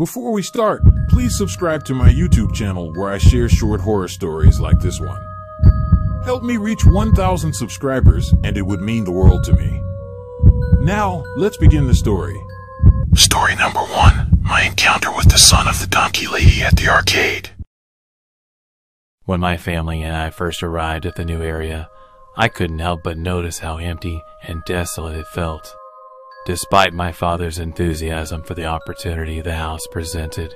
Before we start, please subscribe to my YouTube channel where I share short horror stories like this one. Help me reach 1,000 subscribers and it would mean the world to me. Now, let's begin the story. Story number 1. My encounter with the son of the donkey lady at the arcade. When my family and I first arrived at the new area, I couldn't help but notice how empty and desolate it felt. Despite my father's enthusiasm for the opportunity the house presented,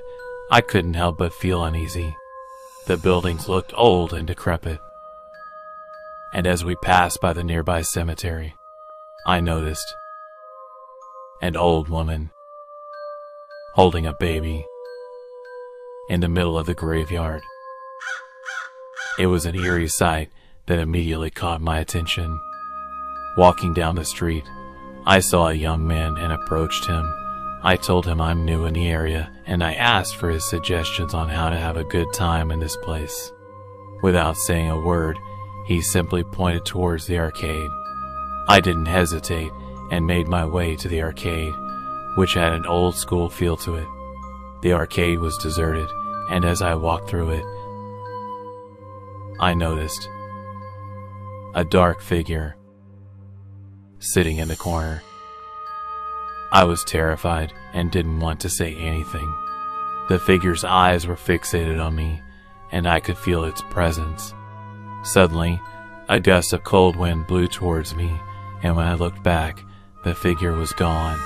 I couldn't help but feel uneasy. The buildings looked old and decrepit. And as we passed by the nearby cemetery, I noticed an old woman holding a baby in the middle of the graveyard. It was an eerie sight that immediately caught my attention. Walking down the street, I saw a young man and approached him. I told him I'm new in the area and I asked for his suggestions on how to have a good time in this place. Without saying a word, he simply pointed towards the arcade. I didn't hesitate and made my way to the arcade, which had an old-school feel to it. The arcade was deserted, and as I walked through it, I noticed a dark figure sitting in the corner. I was terrified and didn't want to say anything. The figure's eyes were fixated on me, and I could feel its presence. Suddenly, a gust of cold wind blew towards me, and when I looked back, the figure was gone.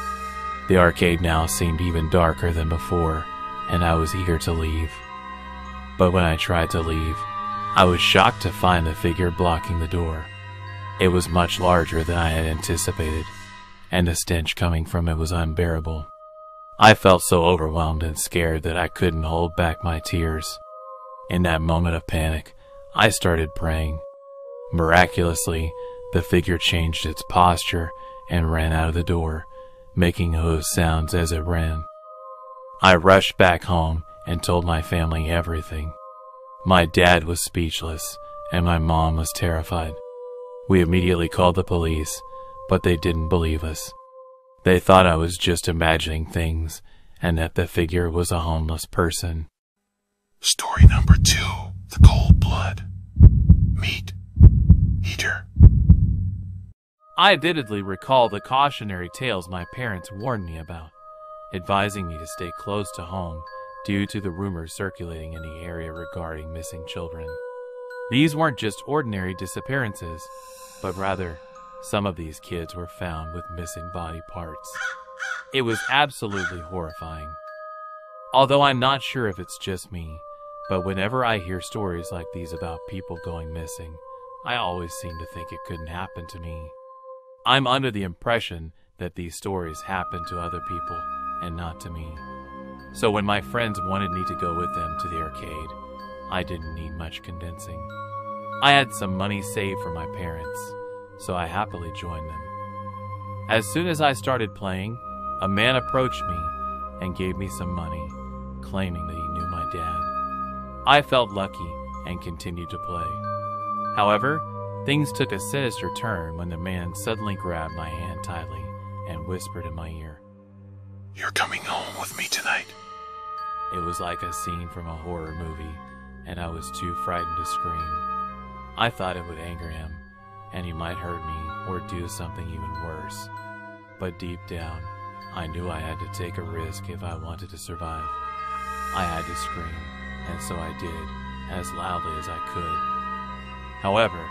The arcade now seemed even darker than before, and I was eager to leave. But when I tried to leave, I was shocked to find the figure blocking the door. It was much larger than I had anticipated, and the stench coming from it was unbearable. I felt so overwhelmed and scared that I couldn't hold back my tears. In that moment of panic, I started praying. Miraculously, the figure changed its posture and ran out of the door, making hoof sounds as it ran. I rushed back home and told my family everything. My dad was speechless, and my mom was terrified. We immediately called the police, but they didn't believe us. They thought I was just imagining things, and that the figure was a homeless person. Story number 2. The Cold Blood. Meat Eater. I vividly recall the cautionary tales my parents warned me about, advising me to stay close to home due to the rumors circulating in the area regarding missing children. These weren't just ordinary disappearances, but rather, some of these kids were found with missing body parts. It was absolutely horrifying. Although I'm not sure if it's just me, but whenever I hear stories like these about people going missing, I always seem to think it couldn't happen to me. I'm under the impression that these stories happen to other people and not to me. So when my friends wanted me to go with them to the arcade, I didn't need much convincing. I had some money saved for my parents, so I happily joined them. As soon as I started playing, a man approached me and gave me some money, claiming that he knew my dad. I felt lucky and continued to play. However, things took a sinister turn when the man suddenly grabbed my hand tightly and whispered in my ear, "You're coming home with me tonight." It was like a scene from a horror movie, and I was too frightened to scream. I thought it would anger him, and he might hurt me or do something even worse. But deep down, I knew I had to take a risk if I wanted to survive. I had to scream, and so I did, as loudly as I could. However,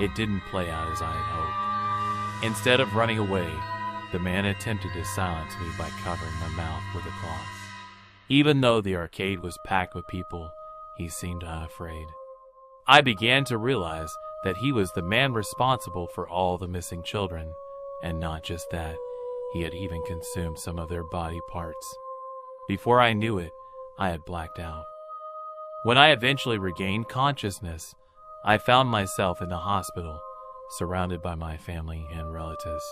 it didn't play out as I had hoped. Instead of running away, the man attempted to silence me by covering my mouth with a cloth. Even though the arcade was packed with people, he seemed unafraid. I began to realize that he was the man responsible for all the missing children, and not just that, he had even consumed some of their body parts. Before I knew it, I had blacked out. When I eventually regained consciousness, I found myself in the hospital, surrounded by my family and relatives.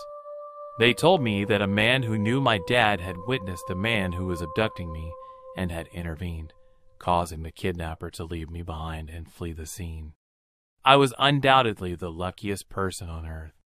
They told me that a man who knew my dad had witnessed the man who was abducting me and had intervened, causing the kidnapper to leave me behind and flee the scene. I was undoubtedly the luckiest person on earth,